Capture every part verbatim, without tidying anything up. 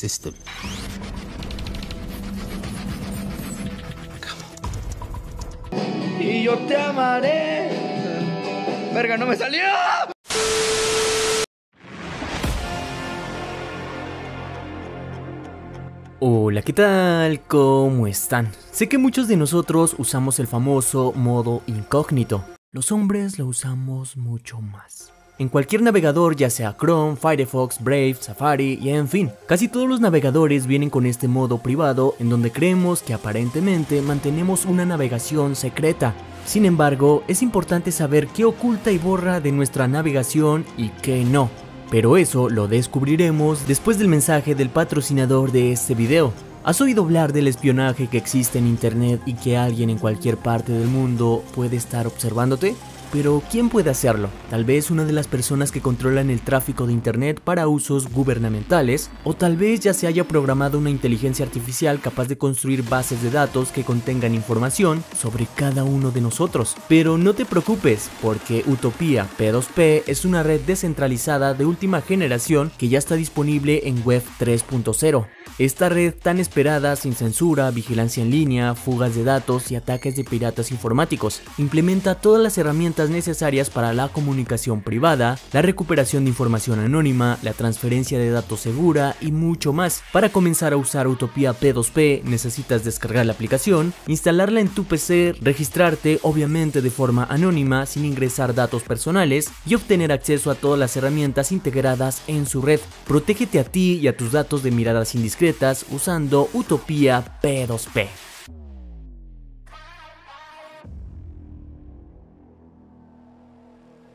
system. Y yo te amaré. Verga, no me salió. Hola, ¿qué tal? ¿Cómo están? Sé que muchos de nosotros usamos el famoso modo incógnito. Los hombres lo usamos mucho más. En cualquier navegador, ya sea Chrome, Firefox, Brave, Safari y en fin, casi todos los navegadores vienen con este modo privado en donde creemos que aparentemente mantenemos una navegación secreta. Sin embargo, es importante saber qué oculta y borra de nuestra navegación y qué no. Pero eso lo descubriremos después del mensaje del patrocinador de este video. ¿Has oído hablar del espionaje que existe en internet y que alguien en cualquier parte del mundo puede estar observándote? Pero ¿quién puede hacerlo? Tal vez una de las personas que controlan el tráfico de internet para usos gubernamentales, o tal vez ya se haya programado una inteligencia artificial capaz de construir bases de datos que contengan información sobre cada uno de nosotros. Pero no te preocupes, porque Utopía P dos P es una red descentralizada de última generación que ya está disponible en Web tres punto cero. Esta red tan esperada, sin censura, vigilancia en línea, fugas de datos y ataques de piratas informáticos, implementa todas las herramientas necesarias para la comunicación privada, la recuperación de información anónima, la transferencia de datos segura y mucho más. Para comenzar a usar Utopía P dos P necesitas descargar la aplicación, instalarla en tu P C, registrarte obviamente de forma anónima sin ingresar datos personales y obtener acceso a todas las herramientas integradas en su red. Protégete a ti y a tus datos de miradas indiscretas usando Utopía P dos P.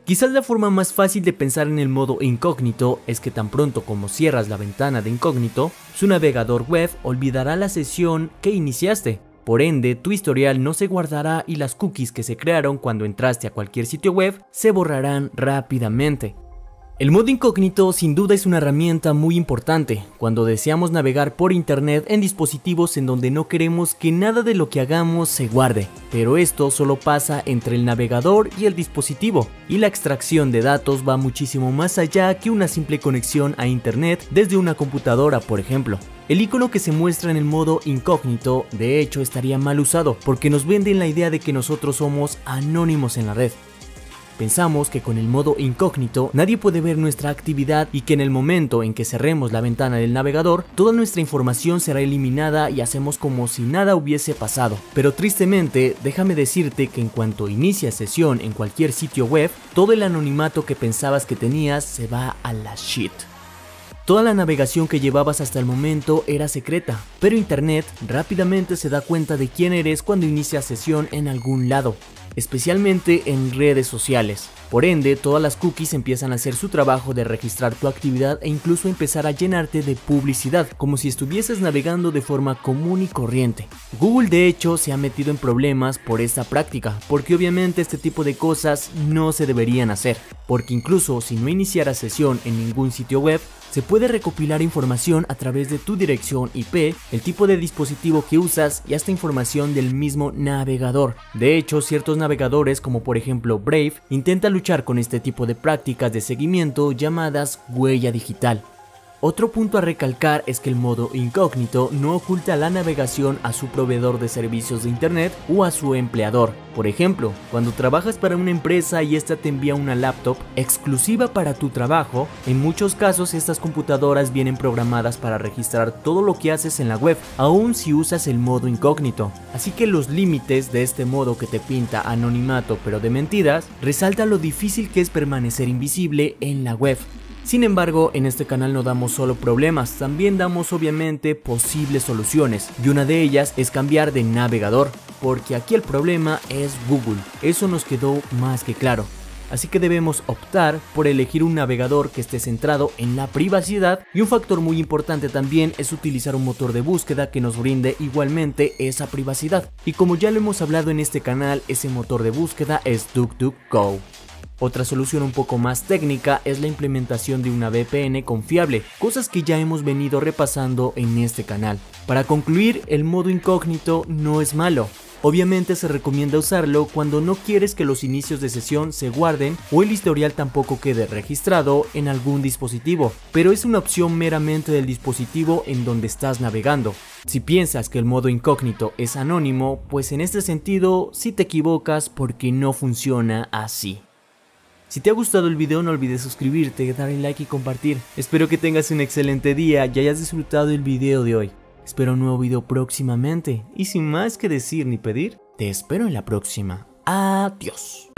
Quizás la forma más fácil de pensar en el modo incógnito es que tan pronto como cierras la ventana de incógnito, su navegador web olvidará la sesión que iniciaste. Por ende, tu historial no se guardará y las cookies que se crearon cuando entraste a cualquier sitio web se borrarán rápidamente. El modo incógnito sin duda es una herramienta muy importante cuando deseamos navegar por internet en dispositivos en donde no queremos que nada de lo que hagamos se guarde, pero esto solo pasa entre el navegador y el dispositivo, y la extracción de datos va muchísimo más allá que una simple conexión a internet desde una computadora, por ejemplo. El icono que se muestra en el modo incógnito, de hecho, estaría mal usado porque nos venden la idea de que nosotros somos anónimos en la red. Pensamos que con el modo incógnito nadie puede ver nuestra actividad y que en el momento en que cerremos la ventana del navegador, toda nuestra información será eliminada y hacemos como si nada hubiese pasado. Pero tristemente, déjame decirte que en cuanto inicias sesión en cualquier sitio web, todo el anonimato que pensabas que tenías se va a la shit. Toda la navegación que llevabas hasta el momento era secreta, pero internet rápidamente se da cuenta de quién eres cuando inicias sesión en algún lado, especialmente en redes sociales. Por ende, todas las cookies empiezan a hacer su trabajo de registrar tu actividad e incluso empezar a llenarte de publicidad, como si estuvieses navegando de forma común y corriente. Google, de hecho, se ha metido en problemas por esta práctica, porque obviamente este tipo de cosas no se deberían hacer, porque incluso si no iniciaras sesión en ningún sitio web, se puede recopilar información a través de tu dirección I P, el tipo de dispositivo que usas y hasta información del mismo navegador. De hecho, ciertos navegadores como por ejemplo Brave intentan luchar con este tipo de prácticas de seguimiento llamadas huella digital. Otro punto a recalcar es que el modo incógnito no oculta la navegación a su proveedor de servicios de internet o a su empleador. Por ejemplo, cuando trabajas para una empresa y esta te envía una laptop exclusiva para tu trabajo, en muchos casos estas computadoras vienen programadas para registrar todo lo que haces en la web, aun si usas el modo incógnito. Así que los límites de este modo que te pinta anonimato pero de mentiras, resalta lo difícil que es permanecer invisible en la web. Sin embargo, en este canal no damos solo problemas, también damos obviamente posibles soluciones, y una de ellas es cambiar de navegador, porque aquí el problema es Google, eso nos quedó más que claro. Así que debemos optar por elegir un navegador que esté centrado en la privacidad, y un factor muy importante también es utilizar un motor de búsqueda que nos brinde igualmente esa privacidad, y como ya lo hemos hablado en este canal, ese motor de búsqueda es DuckDuckGo. Otra solución un poco más técnica es la implementación de una V P N confiable, cosas que ya hemos venido repasando en este canal. Para concluir, el modo incógnito no es malo, Obviamente se recomienda usarlo cuando no quieres que los inicios de sesión se guarden o el historial tampoco quede registrado en algún dispositivo, pero es una opción meramente del dispositivo en donde estás navegando. Si piensas que el modo incógnito es anónimo, pues en este sentido sí te equivocas porque no funciona así. Si te ha gustado el video no olvides suscribirte, darle like y compartir. Espero que tengas un excelente día y hayas disfrutado el video de hoy. Espero un nuevo video próximamente y sin más que decir ni pedir, te espero en la próxima. Adiós.